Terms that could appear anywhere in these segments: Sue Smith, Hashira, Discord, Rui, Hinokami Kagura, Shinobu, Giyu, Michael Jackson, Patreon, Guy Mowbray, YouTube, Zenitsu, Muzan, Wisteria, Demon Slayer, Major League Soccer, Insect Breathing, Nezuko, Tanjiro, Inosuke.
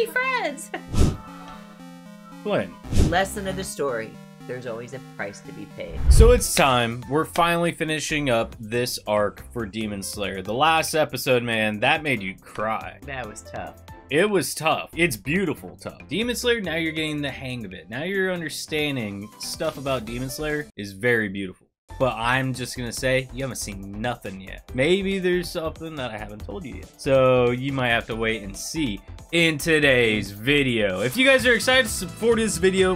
be friends! Glenn. Lesson of the story. There's always a price to be paid. So it's time. We're finally finishing up this arc for Demon Slayer. The last episode, man, that made you cry. That was tough. It was tough. It's beautiful tough. Demon Slayer, now you're getting the hang of it. Now you're understanding stuff about Demon Slayer is very beautiful. But I'm just gonna say, you haven't seen nothing yet. Maybe there's something that I haven't told you yet. So you might have to wait and see in today's video. If you guys are excited to support this video,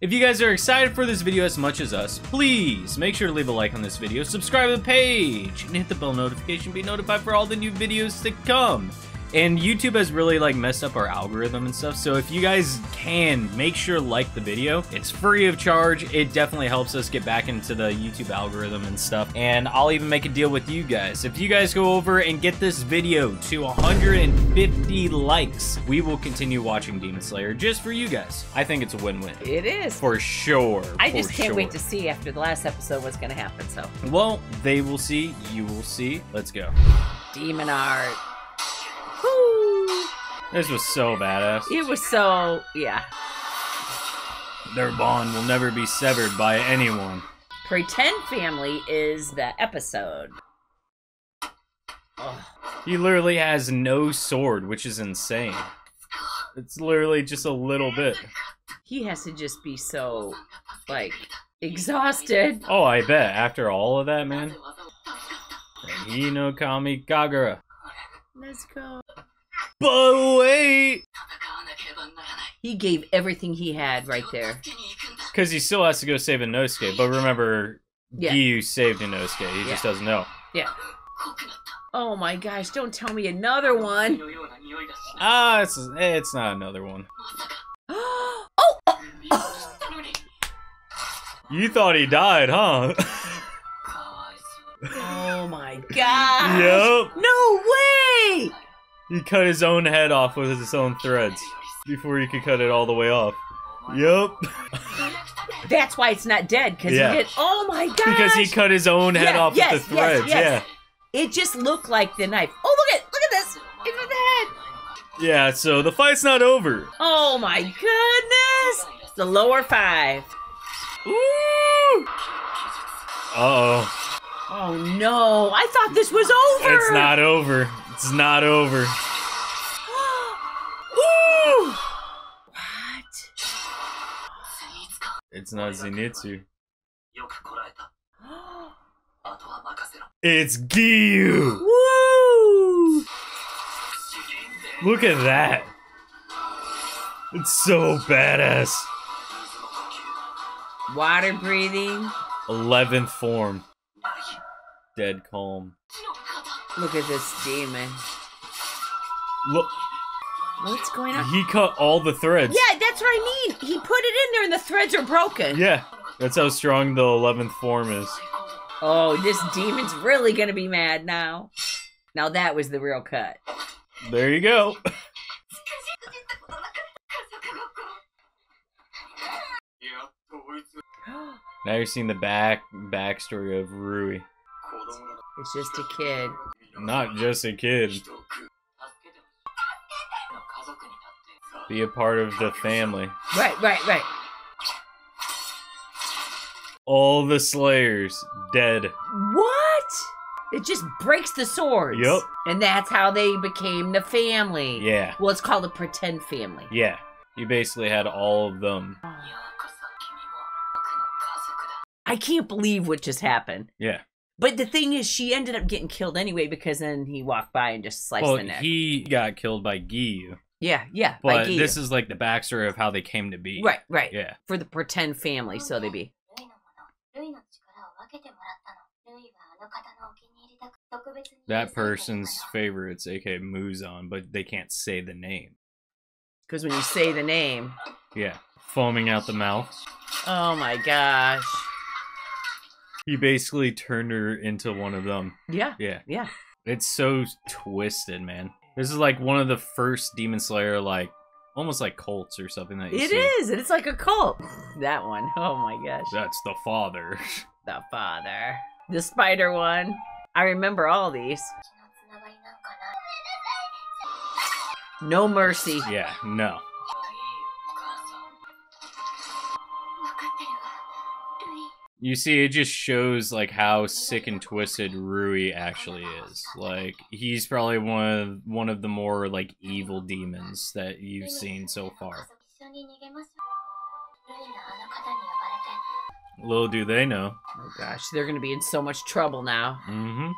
if you guys are excited for this video as much as us, please make sure to leave a like on this video, subscribe to the page, and hit the bell notification to be notified for all the new videos to come. And YouTube has really like messed up our algorithm and stuff, so if you guys can, make sure to like the video. It's free of charge. It definitely helps us get back into the YouTube algorithm and stuff. And I'll even make a deal with you guys. If you guys go over and get this video to 150 likes, we will continue watching Demon Slayer just for you guys. I think it's a win-win. It is. For sure. I just can't wait to see after the last episode what's gonna happen, so. Well, they will see, you will see. Let's go. Demon art. This was so badass. It was so, yeah. Their bond will never be severed by anyone. Pretend family is the episode. Ugh. He literally has no sword, which is insane. It's literally just a little bit. He has to just be so, like, exhausted. Oh, I bet. After all of that, man. Hinokami Kagura. Let's go. But wait! He gave everything he had right there. Because he still has to go save Inosuke, but remember, yeah. Giyu saved Inosuke, he just doesn't know. Yeah. Oh my gosh, don't tell me another one! Ah, it's not another one. Oh! You thought he died, huh? Oh my gosh! Yep. No way! He cut his own head off with his own threads before he could cut it all the way off. Yep. That's why it's not dead, because he did. Oh my gosh! Because he cut his own head off with the threads. Yeah. It just looked like the knife. Oh look at this! It's with the head. Yeah. So the fight's not over. Oh my goodness! The lower five. Ooh. Uh-oh. Oh no! I thought this was over. It's not over. It's not over. Ooh! What? It's not Zenitsu. It's Giyu! Woo! Look at that. It's so badass. Water breathing. 11th form. Dead calm. Look at this demon. Look. What's going on? He cut all the threads. Yeah, that's what I mean. He put it in there and the threads are broken. Yeah. That's how strong the 11th form is. Oh, this demon's really going to be mad now. Now that was the real cut. There you go. Now you're seeing the backstory of Rui. It's just a kid. Not just a kid. Be a part of the family. Right, right, right. All the Slayers dead. What? It just breaks the swords. Yep. And that's how they became the family. Yeah. Well, it's called a pretend family. Yeah. You basically had all of them. I can't believe what just happened. Yeah. But the thing is, she ended up getting killed anyway because then he walked by and just sliced the neck. Well, he got killed by Giyu. Yeah, yeah, but this is like the backstory of how they came to be. Right, right. Yeah. For the pretend family, so they be. That person's favorites, aka Muzan, but they can't say the name. Because when you say the name... Yeah, foaming out the mouth. Oh my gosh. He basically turned her into one of them. Yeah. Yeah. Yeah. It's so twisted, man. This is like one of the first Demon Slayer, like, almost like cults or something that you see. It is. It's like a cult. That one. Oh my gosh. That's the father. The father. The spider one. I remember all these. No mercy. Yeah, no. You see, it just shows, like, how sick and twisted Rui actually is. Like, he's probably one of the more, like, evil demons that you've seen so far. Little do they know. Oh gosh, they're gonna be in so much trouble now. Mm-hmm.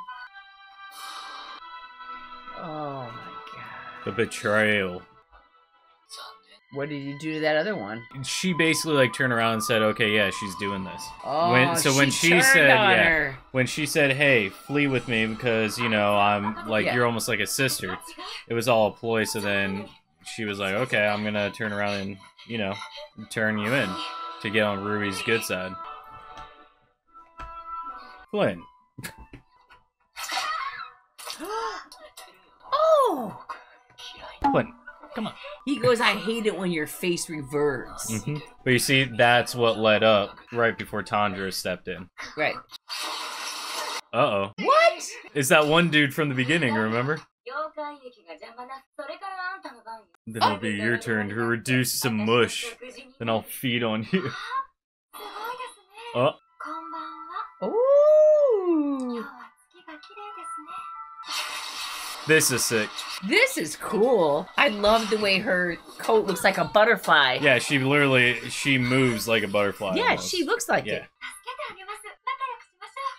Oh my god. The betrayal. What did you do to that other one? She basically like turned around and said, "Okay, yeah, she's doing this." Oh, when she said, "Hey, flee with me because you know I'm like you're almost like a sister," it was all a ploy. So then she was like, "Okay, I'm gonna turn around and you know turn you in to get on Ruby's good side." Flynn. Oh, Flynn. Come on. He goes, I hate it when your face reverts. Mm-hmm. But you see, that's what led up right before Tanjiro stepped in. Right. Uh-oh. What? It's that one dude from the beginning, remember? Then it'll be your turn to reduce some mush. Then I'll feed on you. Oh. Ooh. This is sick. This is cool. I love the way her coat looks like a butterfly. Yeah, she literally, she moves like a butterfly. Yeah, almost. She looks like it.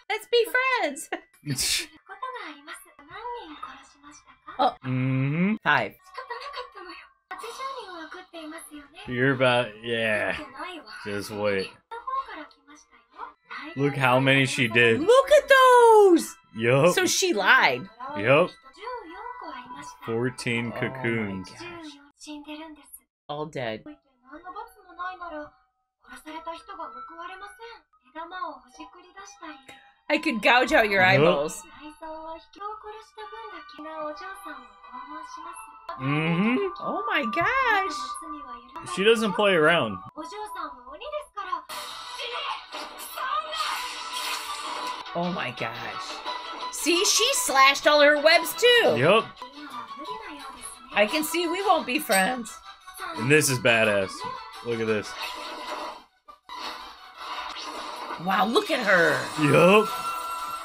Let's be friends. Oh. Mm-hmm. 5. You're about, yeah. Just wait. Look how many she did. Look at those. Yup. So she lied. Yup. 14 cocoons. Oh, all dead. I could gouge out your eyeballs. Mm-hmm. Oh my gosh. She doesn't play around. Oh my gosh. See, she slashed all her webs too. Yup. I can see we won't be friends. And this is badass. Look at this. Wow, look at her. Yup.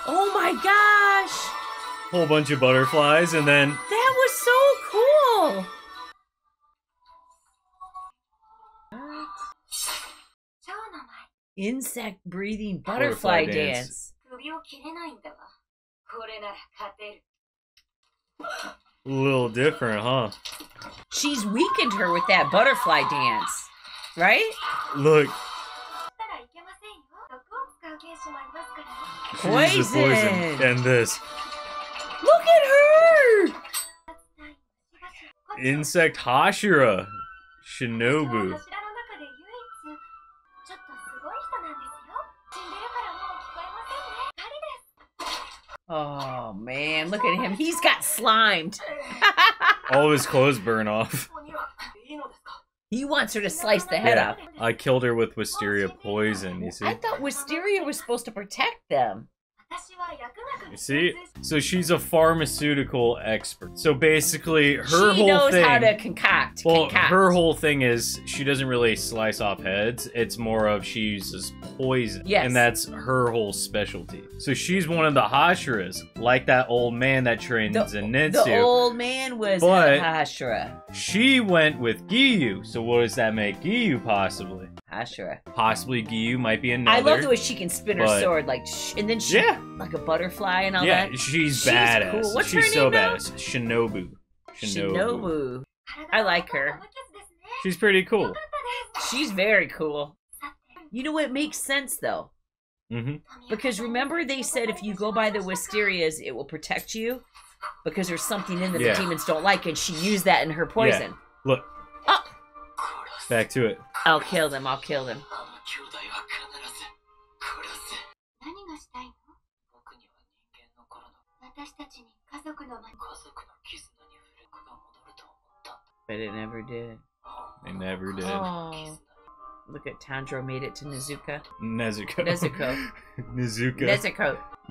Oh my gosh. Whole bunch of butterflies and then... That was so cool. Insect breathing butterfly dance. A little different, huh? She's weakened her with that butterfly dance, right? Look. Poison. She's poison. And this. Look at her! Insect Hashira. Shinobu. Oh, man, look at him. He's got slimed. All his clothes burn off. He wants her to slice the head off. I killed her with Wisteria poison, you see? I thought Wisteria was supposed to protect them. You see? So she's a pharmaceutical expert. So basically, her whole thing... She knows how to concoct. Well, her whole thing is she doesn't really slice off heads. It's more of she uses poison. Yes. And that's her whole specialty. So she's one of the Hashiras, like that old man that trained Zenitsu. The old man was a Hashira. She went with Giyu. So what does that make Giyu possibly? Hashira. Possibly Giyu might be another. I love the way she can spin her sword like, and then she... Yeah. Like a butterfly and all that. Yeah, she's badass. Cool. What's her name now? She's so badass. Shinobu. Shinobu. I like her. She's pretty cool. She's very cool. You know, it makes sense, though. Mm-hmm. Because remember they said if you go by the Wisterias, it will protect you? Because there's something in that the demons don't like, and she used that in her poison. Yeah. Look. Oh. Back to it. I'll kill them. I'll kill them. But it never did. It never did. Oh. Look at Tanjiro made it to Nezuko. Nezuko. It's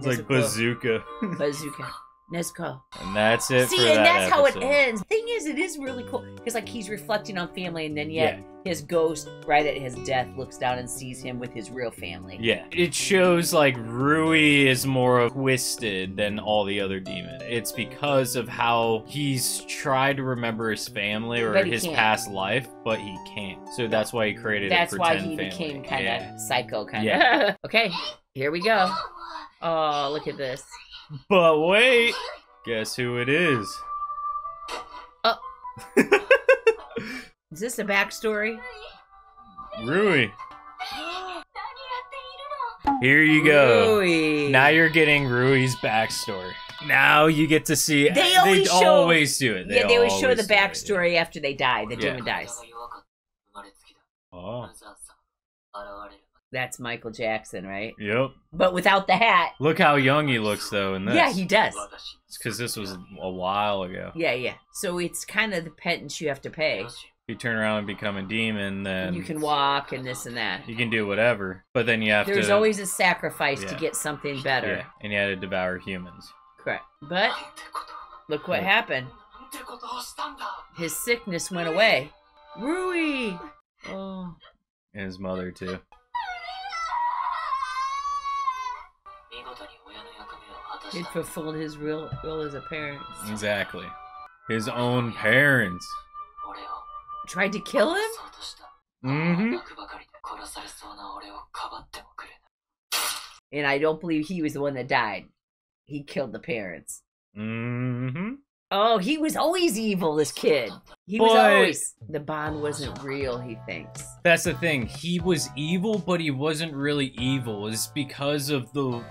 like bazooka. Nezuko. And that's it. See, for that episode. How it ends. The thing is, is. It is really cool because like he's reflecting on family, and then yet his ghost right at his death looks down and sees him with his real family. Yeah, it shows like Rui is more twisted than all the other demons. It's because of how he's tried to remember his family or his past life, but he can't. So that's why he created a pretend family. That's why he became kind of psycho, kind of. Yeah. Okay, here we go. Oh, look at this. But wait, guess who it is? Oh. Is this a backstory? Rui. Here you go. Rui. Now you're getting Rui's backstory. Now you get to see. They always do it. They always show the backstory after they die. The demon dies. Oh. That's Michael Jackson, right? Yep. But without the hat. Look how young he looks, though, in this. Yeah, he does. It's because this was a while ago. Yeah, yeah. So it's kind of the penance you have to pay. You turn around and become a demon, then... You can walk and this and that. You can do whatever, but then you have to... There's always a sacrifice to get something better. Yeah. And you had to devour humans. Correct. But look what happened. His sickness went away. Rui! Oh. And his mother, too. He fulfilled his real role as a parent. Exactly. His own parents. Tried to kill him? Mm-hmm. And I don't believe he was the one that died. He killed the parents. Mm-hmm. Oh, he was always evil, this kid. He was always... The bond wasn't real, he thinks. That's the thing. He was evil, but he wasn't really evil. It's because of the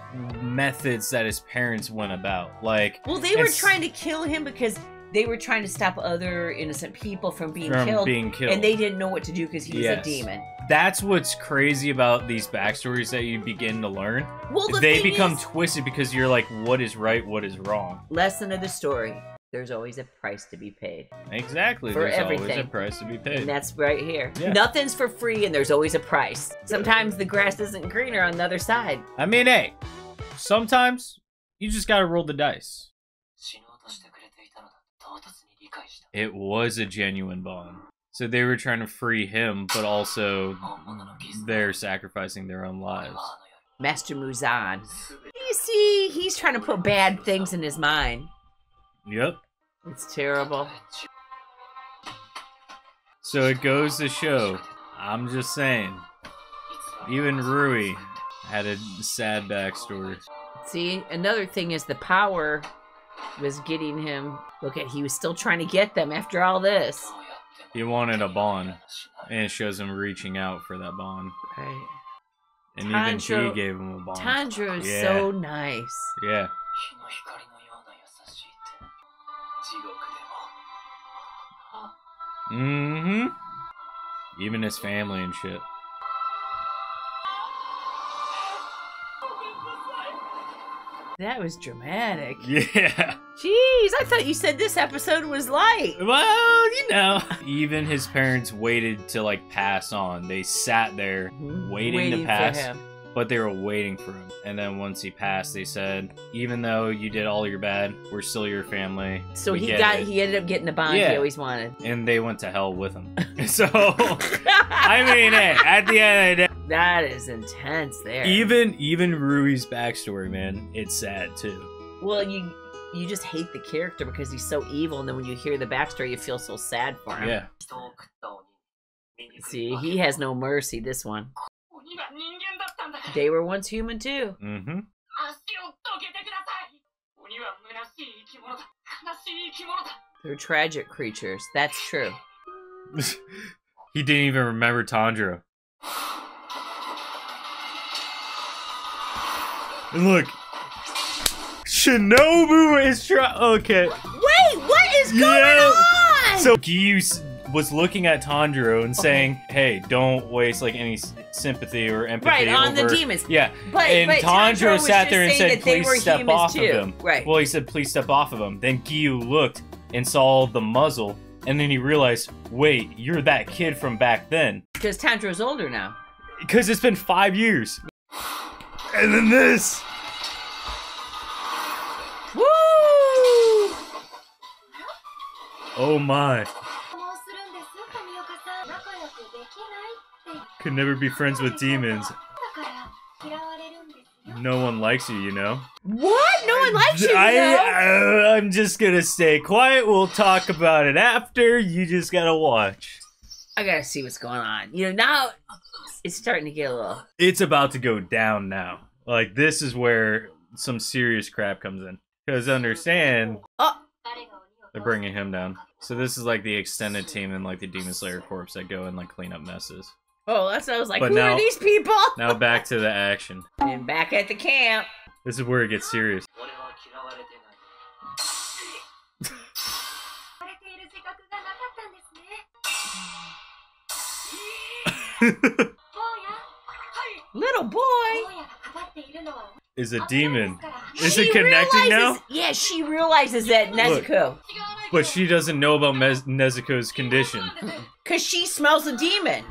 methods that his parents went about. Like... Well, they were trying to kill him because... They were trying to stop other innocent people from being killed, and they didn't know what to do because he was a demon. That's what's crazy about these backstories that you begin to learn. Well, they become twisted because you're like, what is right, what is wrong? Lesson of the story. There's always a price to be paid. Exactly. There's always a price to be paid. And that's right here. Yeah. Nothing's for free, and there's always a price. Sometimes the grass isn't greener on the other side. I mean, hey, sometimes you just gotta roll the dice. It was a genuine bond. So they were trying to free him, but also they're sacrificing their own lives. Master Muzan. You see, he's trying to put bad things in his mind. Yep. It's terrible. So it goes to show, I'm just saying, even Rui had a sad backstory. See, another thing is the power... was getting him. Look at, he was still trying to get them after all this. He wanted a bond, and it shows him reaching out for that bond. Right. And Tanjiro, even he gave him a bond. Tanjiro is so nice. Yeah. Mm-hmm. Even his family and shit. That was dramatic. Yeah. Jeez, I thought you said this episode was light. Well, you know. Even his parents waited to, like, pass on. They sat there waiting to pass. For him. But they were waiting for him. And then once he passed, they said, even though you did all your bad, we're still your family. So he ended up getting the bond he always wanted. And they went to hell with him. So, I mean, hey, at the end of the day. That is intense there. Even Rui's backstory, man, it's sad too. Well, you just hate the character because he's so evil, and then when you hear the backstory, you feel so sad for him. Yeah. See, he has no mercy, this one. They were once human too. Mm-hmm. They're tragic creatures, that's true. He didn't even remember Tanjiro. And look, Shinobu is trying. Okay. Wait, what is going on? So Giyu was looking at Tanjiro and saying, "Hey, don't waste like any sympathy or empathy on the demons." Yeah, but Tanjiro sat there and said, "Please step off of him." Right. Well, he said, "Please step off of him." Then Giyu looked and saw the muzzle, and then he realized, "Wait, you're that kid from back then." Because Tanjiro's older now. Because it's been 5 years. And then this! Woo! Oh my. Could never be friends with demons. No one likes you, you know? What? No one likes you, you know? I'm just gonna stay quiet. We'll talk about it after. You just gotta watch. I gotta see what's going on. You know, now it's starting to get a little... It's about to go down now. Like, this is where some serious crap comes in. Because understand, they're bringing him down. So this is like the extended team and like the Demon Slayer Corps that go and like clean up messes. Oh, that's what I was like, who are these people? Now back to the action. And back at the camp. This is where it gets serious. Little boy is a demon. Is it connecting now? Yeah, she realizes that Nezuko. Look, but she doesn't know about Nezuko's condition. Because she smells a demon.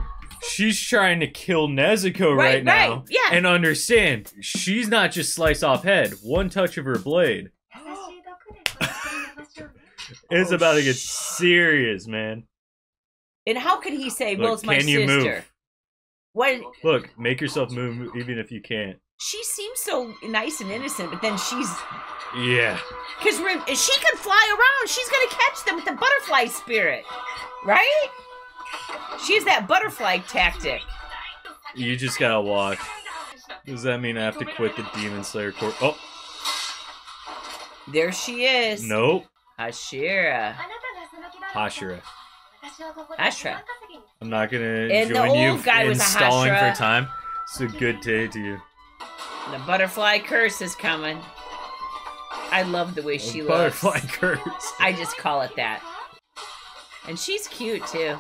She's trying to kill Nezuko right now. Right, yeah. And understand, she's not just slice off head. One touch of her blade. It's about to get serious, man. And how could he say, well, it's my sister? Can you move? What? Look, make yourself move even if you can't. She seems so nice and innocent, but then she's... Yeah. Because if she can fly around, she's going to catch them with the butterfly spirit. Right? She's that butterfly tactic. You just gotta watch. Does that mean I have to quit the Demon Slayer Corps? Oh! There she is. Nope. Hashira. Hashira. Hashira. I'm not gonna join you in stalling for time. It's a good day to you. The butterfly curse is coming. I love the way she looks. Butterfly curse. I just call it that. And she's cute too.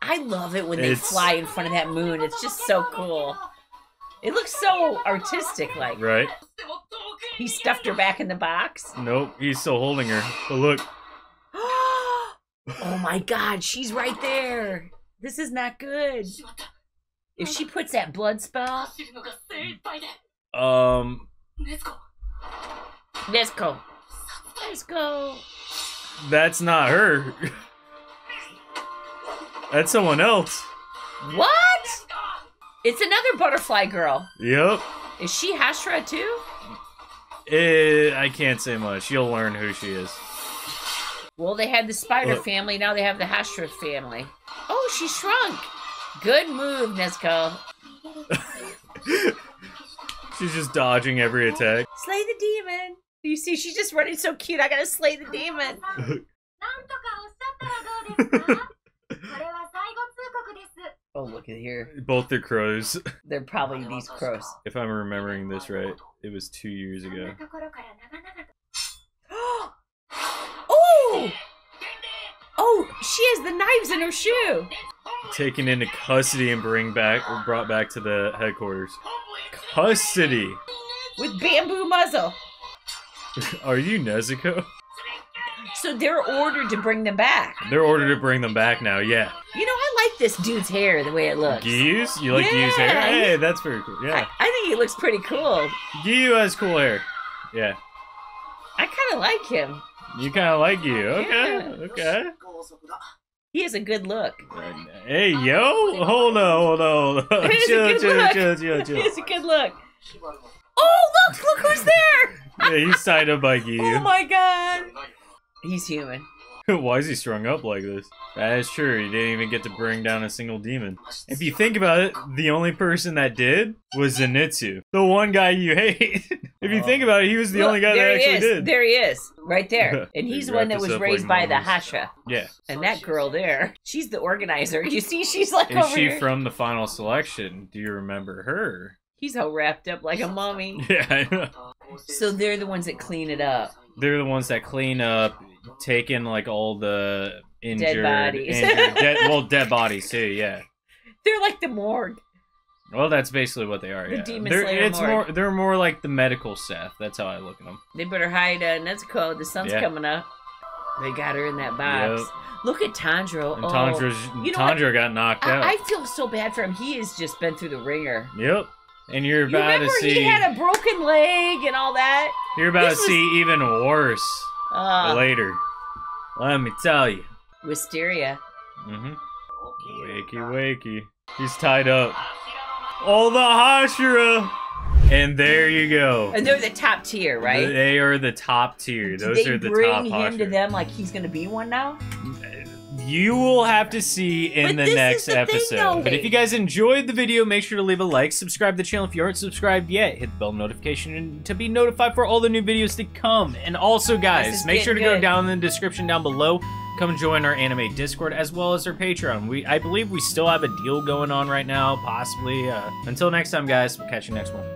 I love it when they fly in front of that moon. It's just so cool. It looks so artistic, like. Right. He stuffed her back in the box. Nope, he's still holding her. But look. Oh my god, she's right there. This is not good. If she puts that blood spell. Nezuko. Nezuko. That's not her. That's someone else. What? It's another butterfly girl. Yep. Is she Hashira too? I can't say much. You'll learn who she is. Well, they had the spider family. Now they have the Hashira family. Oh, she shrunk. Good move, Nezuko. She's just dodging every attack. Slay the demon. You see, she's just running so cute. I gotta slay the demon. Oh, look at here. Both are crows. They're probably these crows. If I'm remembering this right, it was 2 years ago. Oh! Oh, she has the knives in her shoe. Taken into custody and brought back to the headquarters. Custody. With bamboo muzzle. Are you Nezuko? So they're ordered to bring them back. They're ordered to bring them back now, yeah. You know, I like this dude's hair, the way it looks. Giyu's? You like Giyu's hair? Hey, that's pretty cool, yeah. I think he looks pretty cool. Giyu has cool hair, yeah. I kind of like him. You kind of like Giyu, okay, okay. He has a good look. Hey, yo, hold on. Chill. He has a good look. Oh, look who's there! Yeah, he's tied up by Giyu. Oh my god! He's human. Why is he strung up like this? That is true, he didn't even get to bring down a single demon. If you think about it, the only person that did was Zenitsu. The one guy you hate. If you think about it, he was the only guy that actually did. There he is, right there. And he's the one that was raised by the Hashira. Yeah. And that girl there, she's the organizer. You see, she's like over here. Is she from the final selection? Do you remember her? He's all wrapped up like a mummy. Yeah, I know. So they're the ones that clean it up. They're the ones that clean up, take in like all the injured... Dead bodies. Dead bodies too, yeah. They're like the morgue. Well, that's basically what they are, yeah. The Demon Slayer morgue. They're more like the medical staff. That's how I look at them. They better hide Nezuko. The sun's coming up. They got her in that box. Yep. Look at Tanjiro. And Tanjiro got knocked out. I feel so bad for him. He has just been through the ringer. Yep. And you're about to see... he had a broken leg and all that? You're about to see even worse later. Let me tell you. Wisteria. Mm-hmm. Wakey, wakey. He's tied up. Oh, the Hashira! And there you go. And they're the top tier, right? They are the top tier. Those are the top Hashira. They bring him to them like he's going to be one now? You will have to see in the next episode. But if you guys enjoyed the video, make sure to leave a like, subscribe to the channel if you aren't subscribed yet, hit the bell notification to be notified for all the new videos to come. And also, guys, make sure to go down in the description down below. Come join our anime Discord as well as our Patreon. I believe we still have a deal going on right now, possibly. Until next time, guys, we'll catch you next one.